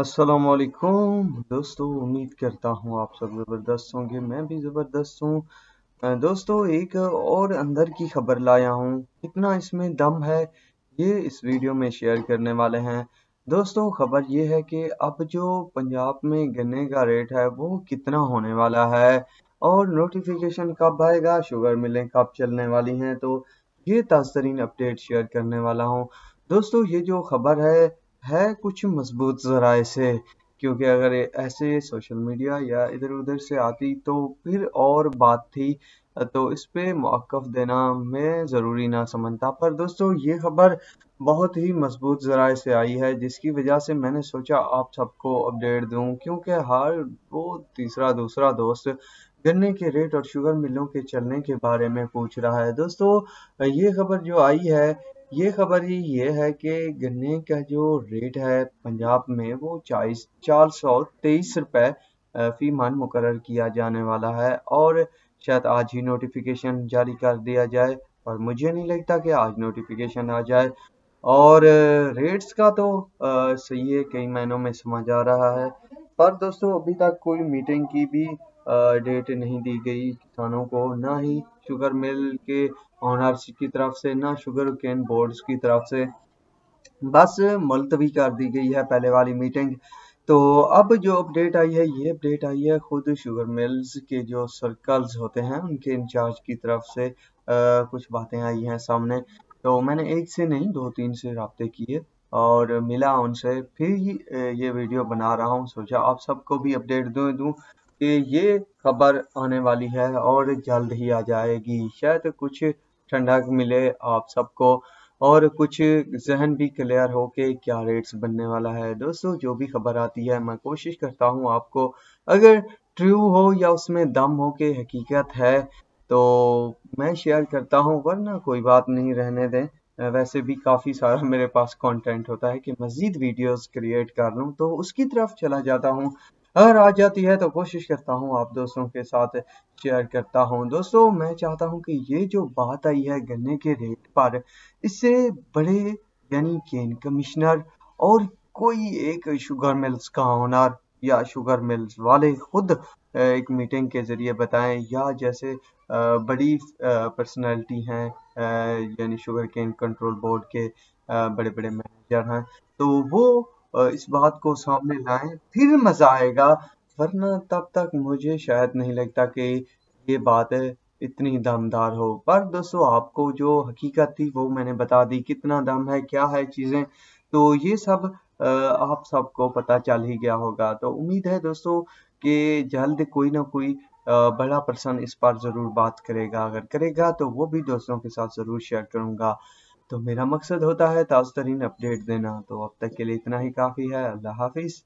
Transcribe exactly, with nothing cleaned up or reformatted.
अस्सलाम वालेकुम दोस्तों, उम्मीद करता हूँ आप सब ज़बरदस्त होंगे। मैं भी ज़बरदस्त हूँ दोस्तों। एक और अंदर की खबर लाया हूँ, कितना इसमें दम है ये इस वीडियो में शेयर करने वाले हैं दोस्तों। खबर ये है कि अब जो पंजाब में गन्ने का रेट है वो कितना होने वाला है और नोटिफिकेशन कब आएगा, शुगर मिलें कब चलने वाली हैं, तो ये ताज़ा तरीन अपडेट शेयर करने वाला हूँ दोस्तों। ये जो खबर है है कुछ मजबूत ज़राए से, क्योंकि अगर ऐसे सोशल मीडिया या इधर उधर से आती तो फिर और बात थी, तो इस पर मौक़िफ़ देना मैं ज़रूरी ना समझता। पर दोस्तों ये खबर बहुत ही मजबूत ज़राए से आई है, जिसकी वजह से मैंने सोचा आप सबको अपडेट दूं, क्योंकि हर वो तीसरा दूसरा दोस्त गन्ने के रेट और शुगर मिलों के चलने के बारे में पूछ रहा है। दोस्तों ये खबर जो आई है, ये खबर ही ये है कि गन्ने का जो रेट है पंजाब में वो चालीस चार सौ तेईस रुपये फी मन मुकर्रर किया जाने वाला है और शायद आज ही नोटिफिकेशन जारी कर दिया जाए, पर मुझे नहीं लगता कि आज नोटिफिकेशन आ जाए। और रेट्स का तो आ, सही है, कई महीनों में समझ आ रहा है, पर दोस्तों अभी तक कोई मीटिंग की भी डेट नहीं दी गई किसानों को, ना ही शुगर मिल के ऑनर्स की तरफ से, ना शुगर केन बोर्ड्स की तरफ से। बस मुलतवी कर दी गई है पहले वाली मीटिंग। तो अब जो अपडेट आई है, ये अपडेट आई है खुद शुगर मिल्स के जो सर्कल्स होते हैं उनके इंचार्ज की तरफ से आ, कुछ बातें आई हैं सामने। तो मैंने एक से नहीं दो तीन से रब्ते किए और मिला उनसे, फिर ये वीडियो बना रहा हूँ। सोचा आप सबको भी अपडेट दूँ दूँ कि ये खबर आने वाली है और जल्द ही आ जाएगी, शायद कुछ ठंडक मिले आप सबको और कुछ जहन भी क्लियर हो के क्या रेट्स बनने वाला है। दोस्तों जो भी खबर आती है मैं कोशिश करता हूँ आपको, अगर ट्रू हो या उसमें दम हो के हकीकत है तो मैं शेयर करता हूँ, वरना कोई बात नहीं, रहने दें। वैसे भी काफ़ी सारा मेरे पास कंटेंट होता है कि मज़ीद वीडियोस क्रिएट कर लूँ, तो उसकी तरफ चला जाता हूँ। अगर आ जाती है तो कोशिश करता हूं आप दोस्तों के साथ शेयर करता हूं। दोस्तों मैं चाहता हूं कि ये जो बात आई है गन्ने के रेट पर, इससे बड़े यानी केन कमिश्नर और कोई एक शुगर मिल्स का ओनर या शुगर मिल्स वाले खुद एक मीटिंग के ज़रिए बताएं, या जैसे बड़ी पर्सनैलिटी हैं यानी शुगर केन कंट्रोल बोर्ड के बड़े बड़े मैनेजर हैं, तो वो इस बात को सामने लाएं, फिर मज़ा आएगा। वरना तब तक मुझे शायद नहीं लगता कि ये बात इतनी दमदार हो। पर दोस्तों आपको जो हकीकत थी वो मैंने बता दी, कितना दम है क्या है चीज़ें, तो ये सब आप सबको पता चल ही गया होगा। तो उम्मीद है दोस्तों कि जल्द कोई ना कोई बड़ा पर्सन इस पर ज़रूर बात करेगा, अगर करेगा तो वो भी दोस्तों के साथ ज़रूर शेयर करूँगा। तो मेरा मकसद होता है ताज़ा तरीन अपडेट देना। तो अब तक के लिए इतना ही काफ़ी है। अल्लाह हाफिज़।